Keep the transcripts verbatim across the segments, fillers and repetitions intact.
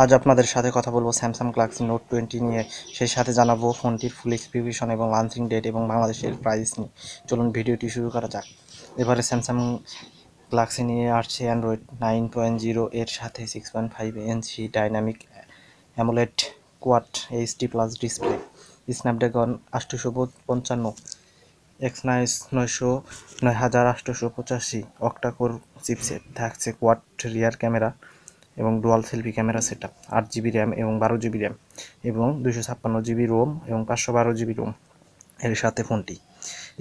आज आपनादेर साथे कथा बोलबो Samsung Galaxy Note twenty নিয়ে, সেই সাথে জানাবো ফোনটির ফুল স্পেসিফিকেশন এবং লঞ্চিং ডেট এবং বাংলাদেশের প্রাইস নিয়ে। চলুন ভিডিওটি শুরু করা যাক। এবারে Samsung Galaxy নিয়ে আসছে Android nine point zero এর সাথে six point five inch dynamic AMOLED Quad H D Plus display, Snapdragon eight fifty-five, Exynos nine nine eight eight five, Octa Core chipset থাকছে, কোয়াড রিয়ার ক্যামেরা এবং dual selfie camera setup, eight GB RAM এবং twelve GB RAM এবং two fifty-six GB ROM এবং five twelve GB ROM এর সাথে ফোনটি।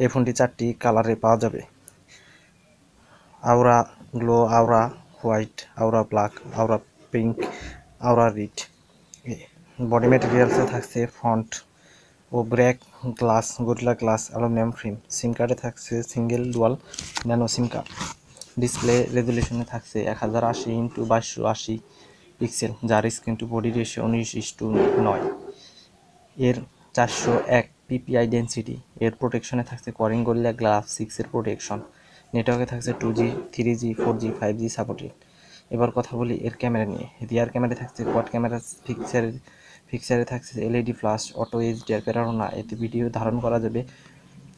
এই ফোনটি চারটি কালারে পাওয়া যাবে: আওরা glow, আওরা white, আওরা black, আওরা pink, আওরা red. Body ম্যাটেরিয়ালসে থাকছে ফন্ট ও back glass, gorilla glass aluminium frame. SIM কার্ডে থাকছে single dual nano SIM card. Display রেজুলেশনে থাকছে এক হাজার আশি ইন্টু বাইশশো আশি পিক্সেল, যার স্ক্রিন টু বডি রেশিও উনিশ ইস টু নয়। এর চারশো এক পিপিআই ডেন্সিটি। এর প্রোটেকশনে থাকছে কোরিং গরিলা গ্লাস সিক্সের প্রোটেকশন। নেটওয়ার্কে থাকছে two G, three G, four G, five G supported. এবার কথা বলি এর ক্যামেরা নিয়ে। রিয়ার ক্যামেরা থাকছে কোয়াড ক্যামেরা ফিক্সারের ফিক্সারে থাকছে LED flash, auto HDR panorama. এতে ভিডিও ধারণ করা যাবে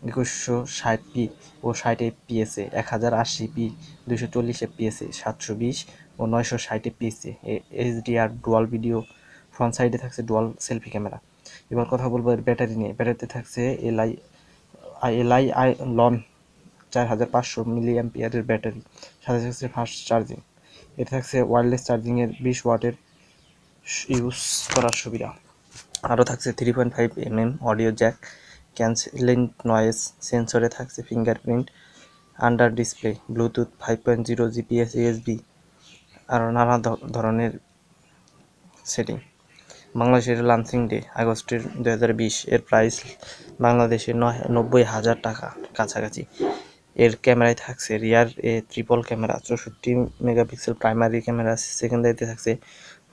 একুশশো ষাট পি ও ষাট এফ পি এসে, এক হাজার আশি পি, দুশো চল্লিশ এফ পি এসে, সাতশো বিশ ও নয়শো ষাট এফ পি এসে। HDR dual video. ফ্রন্ট সাইডে থাকছে ডুয়াল সেলফি ক্যামেরা। এবার কথা বলবো এর ব্যাটারি নিয়ে। ব্যাটারিতে থাকছে এলআই এলআই আই লন চার হাজার পাঁচশো মিলি অ্যাম্পিয়ারের ব্যাটারি, সাথে থাকছে ফাস্ট চার্জিং। এটা থাকছে ওয়্যারলেস চার্জিংয়ের বিশ ওয়াটের ইউজ করার সুবিধা। আরও থাকছে three point five M M audio jack, cancelling noise সেন্সরে থাকছে fingerprint, under display, bluetooth five point zero, GPS, USB, আরও নানা ধরনের সেটিং। বাংলাদেশের লঞ্চিং ডে আগস্টের দুই হাজার বিশ। এর প্রাইস বাংলাদেশে নয় নব্বই হাজার টাকা কাছাকাছি। এর ক্যামেরায় থাকছে রিয়ার এ ট্রিপল ক্যামেরা, চৌষট্টি মেগাপিক্সেল প্রাইমারি ক্যামেরা। সেকেন্ডারিতে থাকছে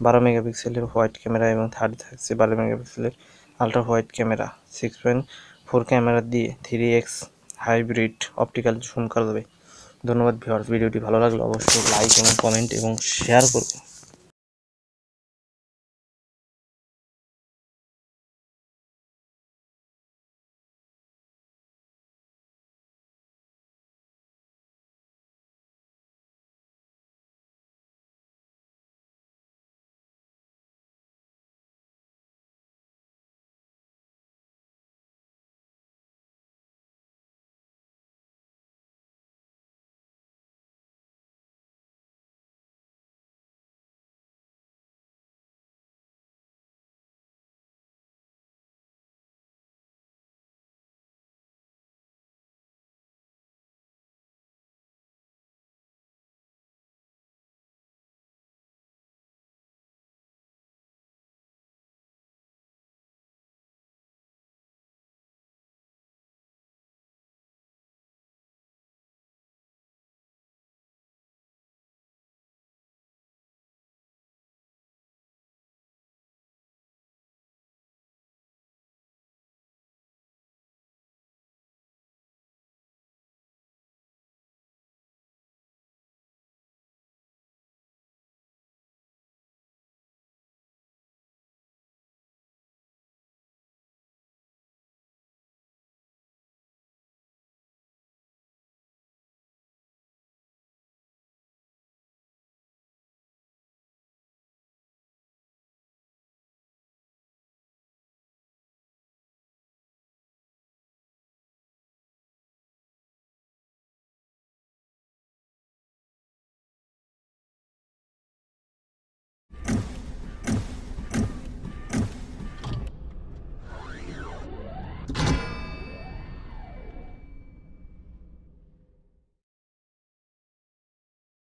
বারো মেগাপিক্সেলের হোয়াইট ক্যামেরা এবং থার্ড থাকছে বারো মেগাপিক্সেলের ultra wide camera. Six point four camera দিয়ে three X hybrid optical zoom করা যাবে। ধন্যবাদ ভিউয়ার্স, ভিডিওটি ভালো লাগলে অবশ্যই লাইক এবং কমেন্ট এবং শেয়ার করবেন।